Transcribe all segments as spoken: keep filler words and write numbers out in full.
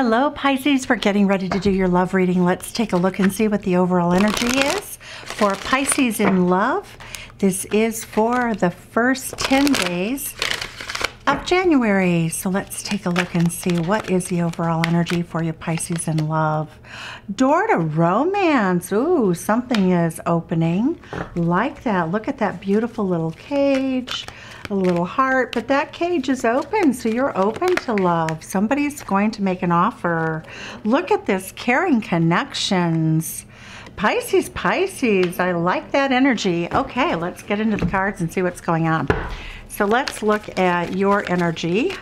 Hello Pisces, we're getting ready to do your love reading. Let's take a look and see what the overall energy is for Pisces in love. This is for the first ten days of January. So let's take a look and see what is the overall energy for you Pisces in love. Door to romance. Ooh, something is opening. Like that. Look at that beautiful little cage. A little heart, but that cage is open, so you're open to love. Somebody's going to make an offer. Look at this, caring connections. Pisces, Pisces, I like that energy. Okay, let's get into the cards and see what's going on. So let's look at your energy.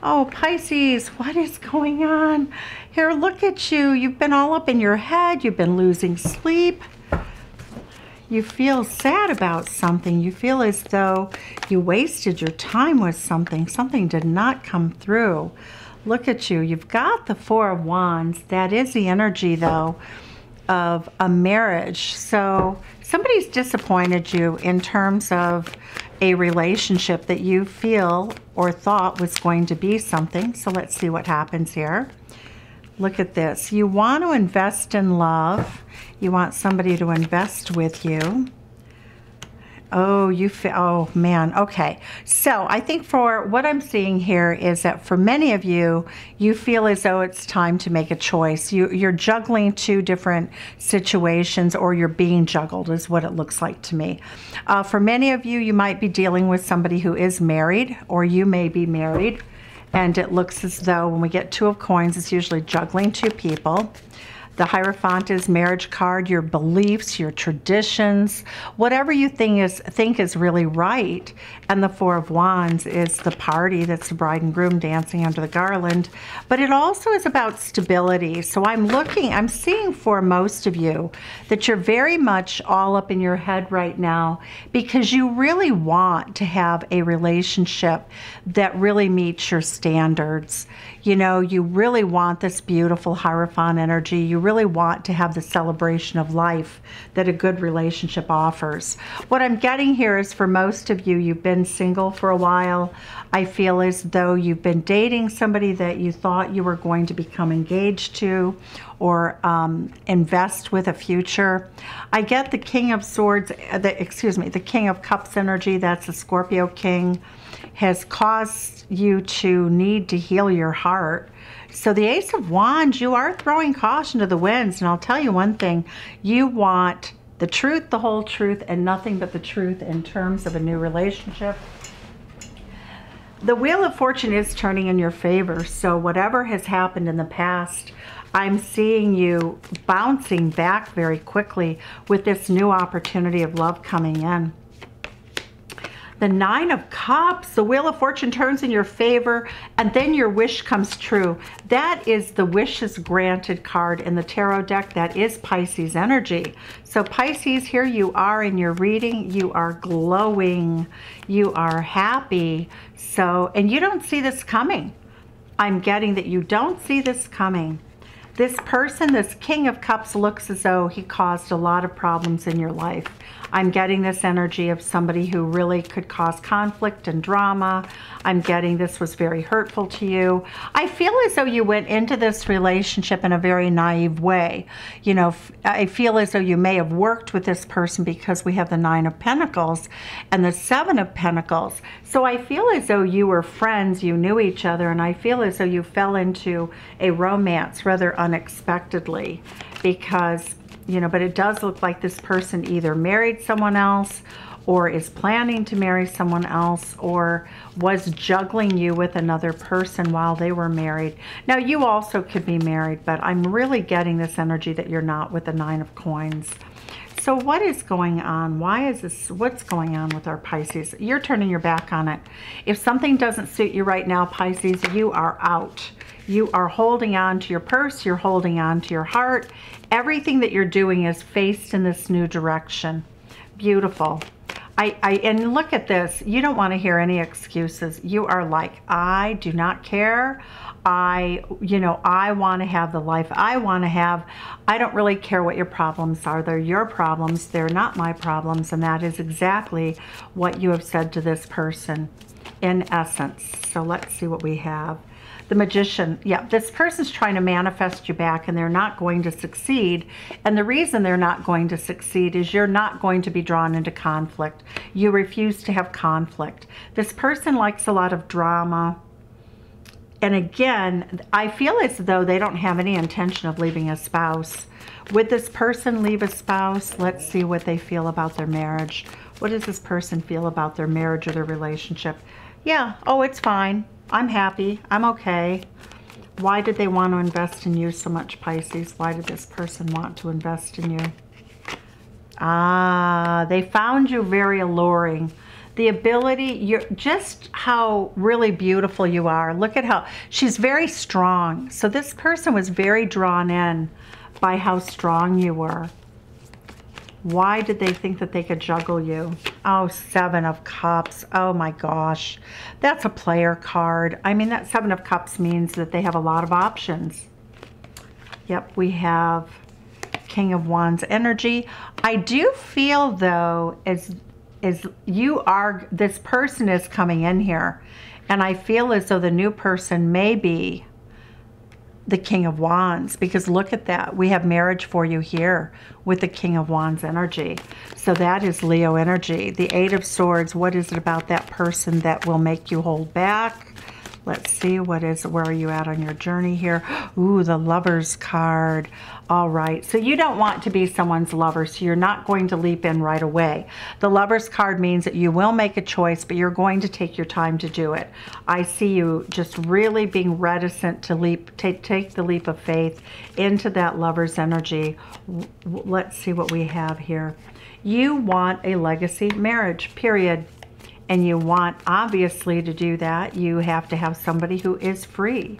Oh, Pisces, what is going on? Here, look at you. You've been all up in your head. You've been losing sleep. You feel sad about something. You feel as though you wasted your time with something. Something did not come through. Look at you. You've got the Four of Wands. That is the energy, though, of a marriage. So somebody's disappointed you in terms of a relationship that you feel or thought was going to be something. So let's see what happens here. Look at this. You want to invest in love. You want somebody to invest with you. Oh, you feel, oh man, okay. So I think for what I'm seeing here is that for many of you, you feel as though it's time to make a choice. You, you're juggling two different situations, or you're being juggled is what it looks like to me. Uh, for many of you, you might be dealing with somebody who is married, or you may be married. And it looks as though when we get Two of Coins, it's usually juggling two people. The Hierophant is marriage card, your beliefs, your traditions, whatever you think is, think is really right. And the Four of Wands is the party. That's the bride and groom dancing under the garland. But it also is about stability. So I'm looking, I'm seeing for most of you that you're very much all up in your head right now because you really want to have a relationship that really meets your standards. You know, you really want this beautiful Hierophant energy. You really really want to have the celebration of life that a good relationship offers. What I'm getting here is for most of you, you've been single for a while. I feel as though you've been dating somebody that you thought you were going to become engaged to or um, invest with a future. I get the King of Swords, the, excuse me, the King of Cups energy. That's the Scorpio King, has caused you to need to heal your heart. So the Ace of Wands, you are throwing caution to the winds. And I'll tell you one thing, you want the truth, the whole truth, and nothing but the truth in terms of a new relationship. The Wheel of Fortune is turning in your favor. So whatever has happened in the past, I'm seeing you bouncing back very quickly with this new opportunity of love coming in. The Nine of Cups, the Wheel of Fortune turns in your favor, and then your wish comes true. That is the wishes granted card in the tarot deck. That is Pisces energy. So Pisces, here you are in your reading. You are glowing. You are happy. So, and you don't see this coming. I'm getting that you don't see this coming. This person, this King of Cups, looks as though he caused a lot of problems in your life. I'm getting this energy of somebody who really could cause conflict and drama. I'm getting this was very hurtful to you. I feel as though you went into this relationship in a very naive way. You know, I feel as though you may have worked with this person because we have the Nine of Pentacles and the Seven of Pentacles. So I feel as though you were friends, you knew each other, and I feel as though you fell into a romance rather un unexpectedly because, you know, but it does look like this person either married someone else or is planning to marry someone else or was juggling you with another person while they were married. Now, you also could be married, but I'm really getting this energy that you're not with the Nine of Coins. So what is going on? Why is this? What's going on with our Pisces? You're turning your back on it. If something doesn't suit you right now, Pisces, you are out. You are holding on to your purse. You're holding on to your heart. Everything that you're doing is faced in this new direction. Beautiful. I, I and look at this. You don't want to hear any excuses. You are like, I do not care. I, you know, I want to have the life I want to have. I don't really care what your problems are. They're your problems. They're not my problems. And that is exactly what you have said to this person in essence. So let's see what we have. the magician, yeah, this person's trying to manifest you back and they're not going to succeed. And the reason they're not going to succeed is you're not going to be drawn into conflict. You refuse to have conflict. This person likes a lot of drama. And again, I feel as though they don't have any intention of leaving a spouse. Would this person leave a spouse? Let's see what they feel about their marriage. What does this person feel about their marriage or their relationship? Yeah, oh, it's fine. I'm happy. I'm okay. Why did they want to invest in you so much, Pisces? Why did this person want to invest in you? Ah, they found you very alluring. The ability, you're just how really beautiful you are. Look at how, she's very strong. So this person was very drawn in by how strong you were. Why did they think that they could juggle you? Oh, Seven of Cups. Oh my gosh. That's a player card. I mean, that Seven of Cups means that they have a lot of options. Yep, we have King of Wands energy. I do feel though, as is you are, this person is coming in here, and I feel as though the new person may be the King of Wands, because look at that, we have marriage for you here with the King of Wands energy. So that is Leo energy. The Eight of Swords, what is it about that person that will make you hold back? Let's see, what is, where are you at on your journey here? Ooh, the Lover's card. All right, so you don't want to be someone's lover, so you're not going to leap in right away. The Lover's card means that you will make a choice, but you're going to take your time to do it. I see you just really being reticent to leap, take, take the leap of faith into that Lover's energy. Let's see what we have here. You want a legacy marriage, period. And you want, obviously, to do that, you have to have somebody who is free.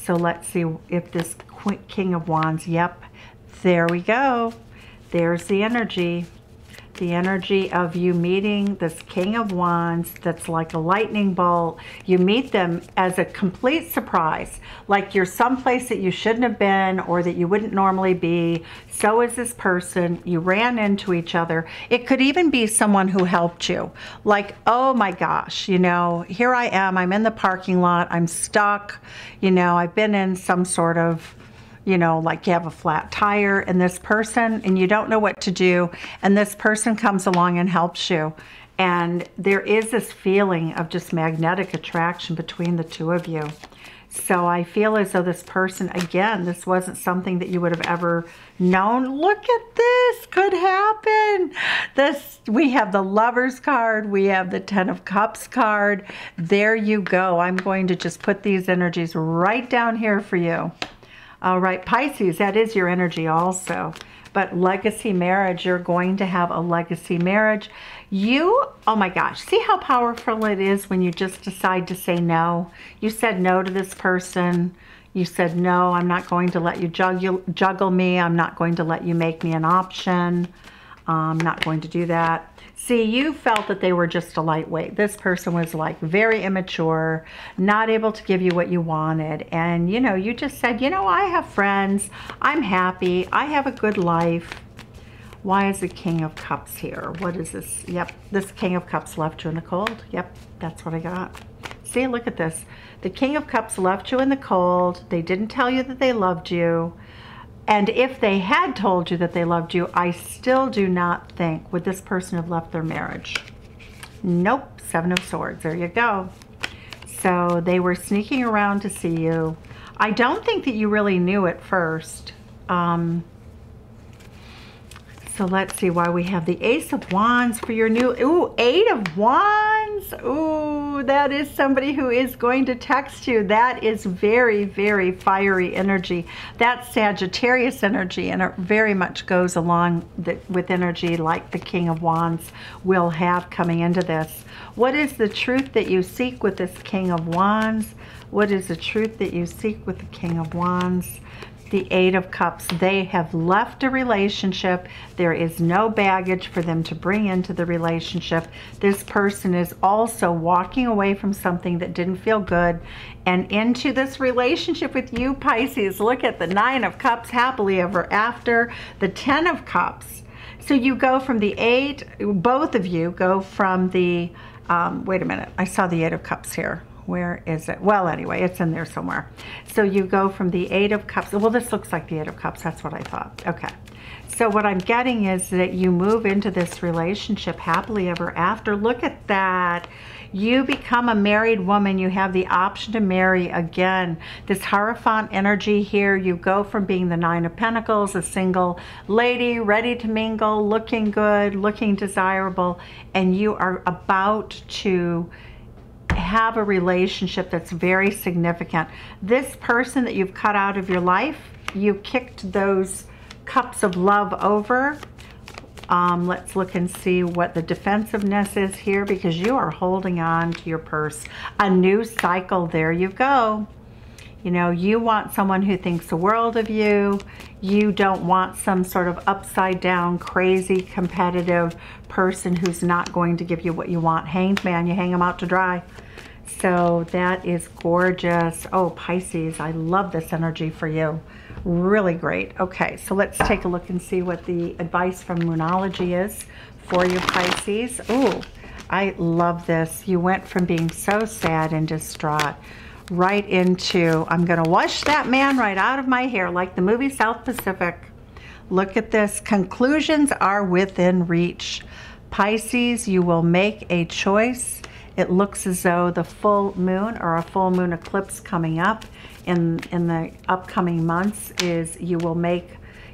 So let's see if this King of Wands, yep, there we go. There's the energy. The energy of you meeting this King of Wands that's like a lightning bolt. You meet them as a complete surprise, like you're someplace that you shouldn't have been or that you wouldn't normally be. So is this person. You ran into each other. It could even be someone who helped you. Like, oh my gosh, you know, here I am. I'm in the parking lot. I'm stuck. You know, I've been in some sort of, you know, like you have a flat tire and this person, and you don't know what to do, and this person comes along and helps you. And there is this feeling of just magnetic attraction between the two of you. So I feel as though this person, again, this wasn't something that you would have ever known. Look at this, could happen. This, we have the Lover's card. We have the Ten of Cups card. There you go. I'm going to just put these energies right down here for you. All right, Pisces, that is your energy also. But legacy marriage, you're going to have a legacy marriage. You, oh my gosh, see how powerful it is when you just decide to say no? You said no to this person. You said, no, I'm not going to let you juggle, juggle me. I'm not going to let you make me an option. I'm not going to do that. See, you felt that they were just a lightweight. This person was like very immature, not able to give you what you wanted. And, you know, you just said, you know, I have friends. I'm happy. I have a good life. Why is the King of Cups here? What is this? Yep, this King of Cups left you in the cold. Yep, that's what I got. See, look at this. The King of Cups left you in the cold. They didn't tell you that they loved you. And if they had told you that they loved you, I still do not think, would this person have left their marriage? Nope, Seven of Swords, there you go. So they were sneaking around to see you. I don't think that you really knew at first. Um, so let's see why we have the Ace of Wands for your new, ooh, Eight of Wands. Ooh, that is somebody who is going to text you. That is very, very fiery energy. That's Sagittarius energy, and it very much goes along the, with energy like the King of Wands will have coming into this. What is the truth that you seek with this King of Wands? What is the truth that you seek with the King of Wands? The Eight of Cups, they have left a relationship. There is no baggage for them to bring into the relationship. This person is also walking away from something that didn't feel good and into this relationship with you, Pisces. Look at the Nine of Cups, happily ever after, the Ten of Cups. So you go from the eight, both of you go from the, um, wait a minute, I saw the Eight of Cups here. Where is it? Well, anyway, it's in there somewhere. So you go from the Eight of Cups. Well, this looks like the Eight of Cups. That's what I thought. Okay. So what I'm getting is that you move into this relationship happily ever after. Look at that. You become a married woman. You have the option to marry again. This Hierophant energy here, you go from being the Nine of Pentacles, a single lady, ready to mingle, looking good, looking desirable, and you are about to have a relationship that's very significant. This person that you've cut out of your life, you kicked those cups of love over. Um, let's look and see what the defensiveness is here, because you are holding on to your purse. A new cycle. There you go. You know, you want someone who thinks the world of you. You don't want some sort of upside down, crazy, competitive person who's not going to give you what you want. Hanged man, you hang them out to dry. So that is gorgeous. Oh, Pisces, I love this energy for you. Really great. Okay, so let's take a look and see what the advice from Moonology is for you, Pisces. Oh, I love this. You went from being so sad and distraught right into, I'm going to wash that man right out of my hair, like the movie South Pacific. Look at this. Conclusions are within reach. Pisces, you will make a choice. It looks as though the full moon or a full moon eclipse coming up in in the upcoming months is you will make,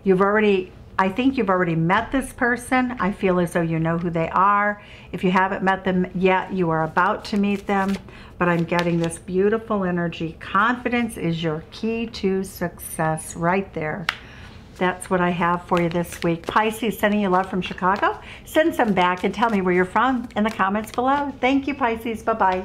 you've already, I think you've already met this person. I feel as though you know who they are. If you haven't met them yet, you are about to meet them. But I'm getting this beautiful energy. Confidence is your key to success right there. That's what I have for you this week. Pisces, sending you love from Chicago. Send some back and tell me where you're from in the comments below. Thank you, Pisces. Bye-bye.